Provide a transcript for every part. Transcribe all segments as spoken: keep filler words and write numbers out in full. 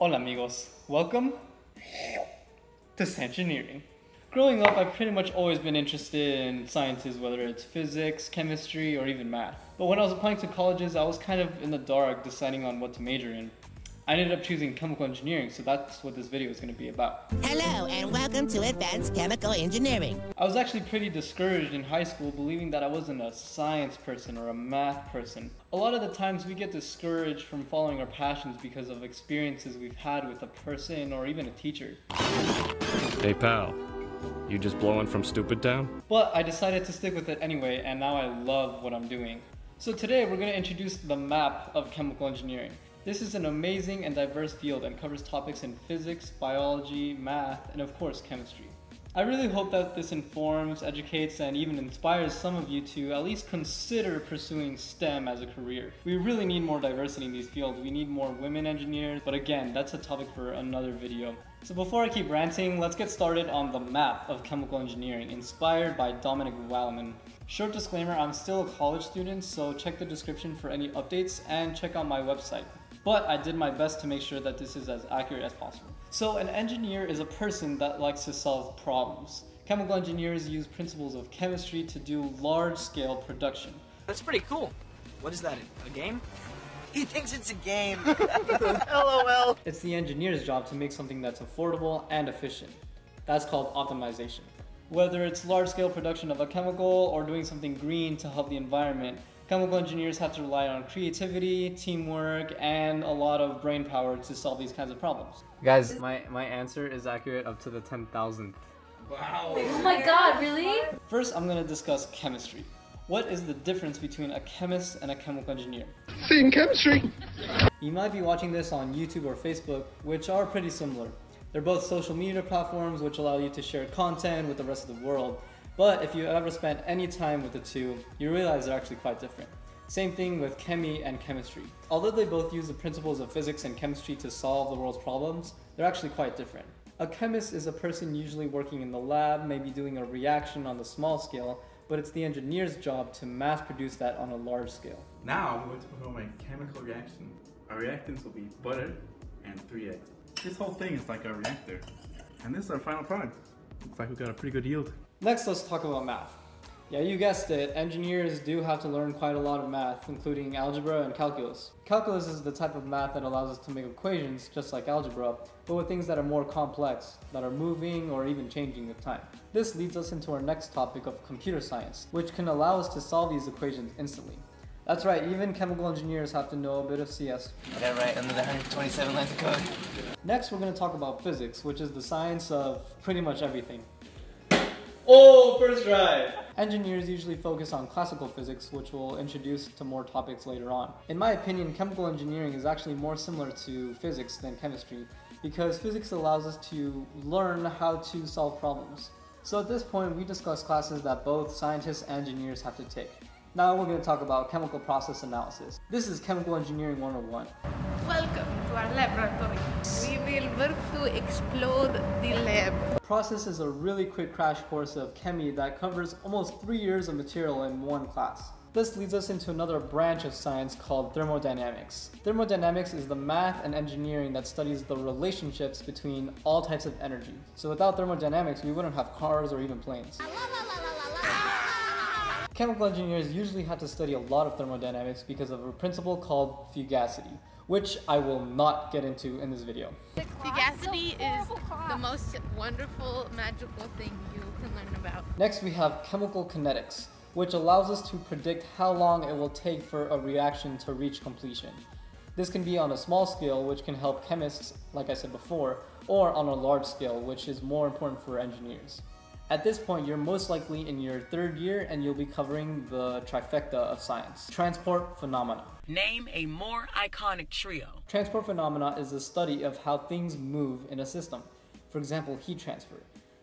Hola amigos, welcome to Sancheneering. Growing up, I've pretty much always been interested in sciences, whether it's physics, chemistry, or even math. But when I was applying to colleges, I was kind of in the dark deciding on what to major in. I ended up choosing chemical engineering, so that's what this video is going to be about. Hello, and welcome to Advanced Chemical Engineering. I was actually pretty discouraged in high school, believing that I wasn't a science person or a math person. A lot of the times we get discouraged from following our passions because of experiences we've had with a person or even a teacher. Hey pal, you just blowing from stupid town? But I decided to stick with it anyway, and now I love what I'm doing. So today we're going to introduce the map of chemical engineering. This is an amazing and diverse field and covers topics in physics, biology, math, and of course, chemistry. I really hope that this informs, educates, and even inspires some of you to at least consider pursuing STEM as a career. We really need more diversity in these fields. We need more women engineers, but again, that's a topic for another video. So before I keep ranting, let's get started on the map of chemical engineering, inspired by Dominic Wallman. Short disclaimer, I'm still a college student, so check the description for any updates and check out my website. But I did my best to make sure that this is as accurate as possible. So an engineer is a person that likes to solve problems. Chemical engineers use principles of chemistry to do large-scale production. That's pretty cool. What is that, a game? He thinks it's a game. LOL. It's the engineer's job to make something that's affordable and efficient. That's called optimization. Whether it's large-scale production of a chemical or doing something green to help the environment, chemical engineers have to rely on creativity, teamwork, and a lot of brain power to solve these kinds of problems. Guys, my, my answer is accurate up to the ten thousandth. Wow. Oh my god, really? First, I'm going to discuss chemistry. What is the difference between a chemist and a chemical engineer? Same chemistry! You might be watching this on YouTube or Facebook, which are pretty similar. They're both social media platforms which allow you to share content with the rest of the world. But if you ever spent any time with the two, you realize they're actually quite different. Same thing with chemi and chemistry. Although they both use the principles of physics and chemistry to solve the world's problems, they're actually quite different. A chemist is a person usually working in the lab, maybe doing a reaction on the small scale, but it's the engineer's job to mass produce that on a large scale. Now I'm going to perform a chemical reaction. Our reactants will be butter and three eggs. This whole thing is like a reactor. And this is our final product. Looks like we've got a pretty good yield. Next, let's talk about math. Yeah, you guessed it, engineers do have to learn quite a lot of math, including algebra and calculus. Calculus is the type of math that allows us to make equations, just like algebra, but with things that are more complex, that are moving or even changing with time. This leads us into our next topic of computer science, which can allow us to solve these equations instantly. That's right, even chemical engineers have to know a bit of C S. I got it right under the one hundred twenty-seven lines of code. Next, we're going to talk about physics, which is the science of pretty much everything. Oh, first try! Engineers usually focus on classical physics, which we'll introduce to more topics later on. In my opinion, chemical engineering is actually more similar to physics than chemistry, because physics allows us to learn how to solve problems. So at this point, we discuss classes that both scientists and engineers have to take. Now we're going to talk about chemical process analysis. This is Chemical Engineering one oh one. Welcome to our laboratory. We will work to explode the lab. Process is a really quick crash course of chemi that covers almost three years of material in one class. This leads us into another branch of science called thermodynamics. Thermodynamics is the math and engineering that studies the relationships between all types of energy. So without thermodynamics, we wouldn't have cars or even planes. Chemical engineers usually have to study a lot of thermodynamics because of a principle called fugacity, which I will not get into in this video. Fugacity is the most wonderful, magical thing you can learn about. Next we have chemical kinetics, which allows us to predict how long it will take for a reaction to reach completion. This can be on a small scale, which can help chemists, like I said before, or on a large scale, which is more important for engineers. At this point, you're most likely in your third year and you'll be covering the trifecta of science. Transport phenomena. Name a more iconic trio. Transport phenomena is the study of how things move in a system. For example, heat transfer.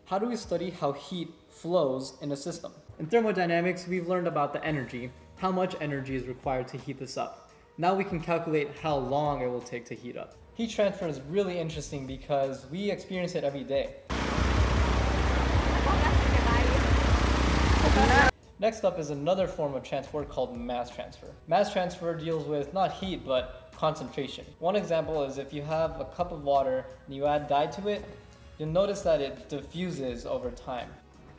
How do we study how heat flows in a system? In thermodynamics, we've learned about the energy, how much energy is required to heat this up. Now we can calculate how long it will take to heat up. Heat transfer is really interesting because we experience it every day. Next up is another form of transport called mass transfer. Mass transfer deals with not heat, but concentration. One example is if you have a cup of water and you add dye to it, you'll notice that it diffuses over time.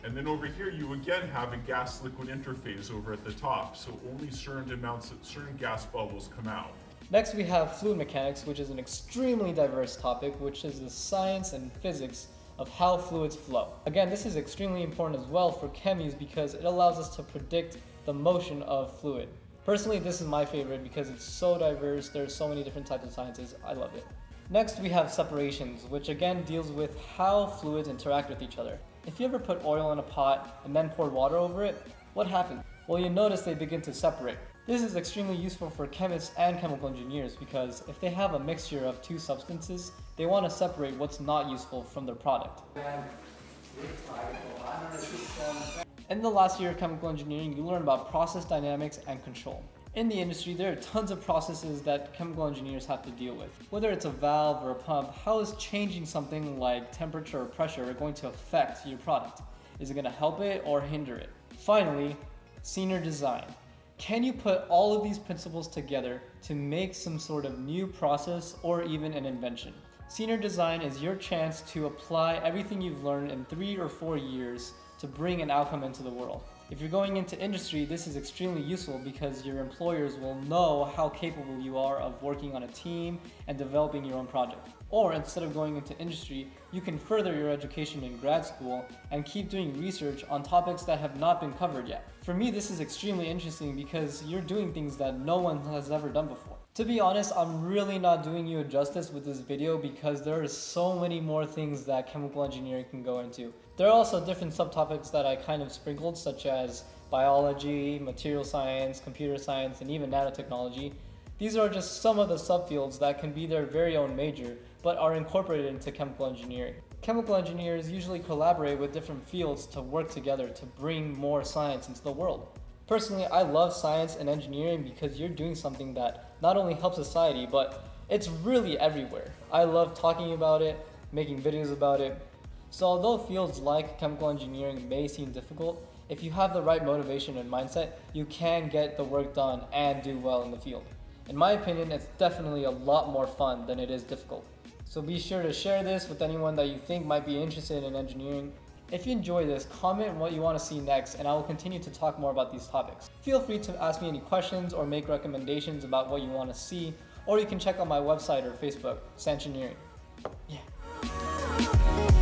And then over here, you again have a gas-liquid interface over at the top, so only certain amounts of certain gas bubbles come out. Next, we have fluid mechanics, which is an extremely diverse topic, which is the science and physics of how fluids flow. Again, this is extremely important as well for chemies because it allows us to predict the motion of fluid. Personally, this is my favorite because it's so diverse, there's so many different types of sciences, I love it. Next, we have separations, which again deals with how fluids interact with each other. If you ever put oil in a pot and then poured water over it, what happens? Well, you notice they begin to separate. This is extremely useful for chemists and chemical engineers because if they have a mixture of two substances, they want to separate what's not useful from their product. In the last year of chemical engineering, you learn about process dynamics and control. In the industry, there are tons of processes that chemical engineers have to deal with. Whether it's a valve or a pump, how is changing something like temperature or pressure going to affect your product? Is it going to help it or hinder it? Finally, scenery design. Can you put all of these principles together to make some sort of new process or even an invention? Scenery design is your chance to apply everything you've learned in three or four years to bring an outcome into the world. If you're going into industry, this is extremely useful because your employers will know how capable you are of working on a team and developing your own project. Or instead of going into industry, you can further your education in grad school and keep doing research on topics that have not been covered yet. For me, this is extremely interesting because you're doing things that no one has ever done before. To be honest, I'm really not doing you justice with this video because there are so many more things that chemical engineering can go into. There are also different subtopics that I kind of sprinkled, such as biology, material science, computer science, and even nanotechnology. These are just some of the subfields that can be their very own major, but are incorporated into chemical engineering. Chemical engineers usually collaborate with different fields to work together to bring more science into the world. Personally, I love science and engineering because you're doing something that not only helps society, but it's really everywhere. I love talking about it, making videos about it. So although fields like chemical engineering may seem difficult, if you have the right motivation and mindset, you can get the work done and do well in the field. In my opinion, it's definitely a lot more fun than it is difficult. So be sure to share this with anyone that you think might be interested in engineering. If you enjoy this, comment what you want to see next and I will continue to talk more about these topics. Feel free to ask me any questions or make recommendations about what you want to see, or you can check out my website or Facebook, Sancheneering. Yeah.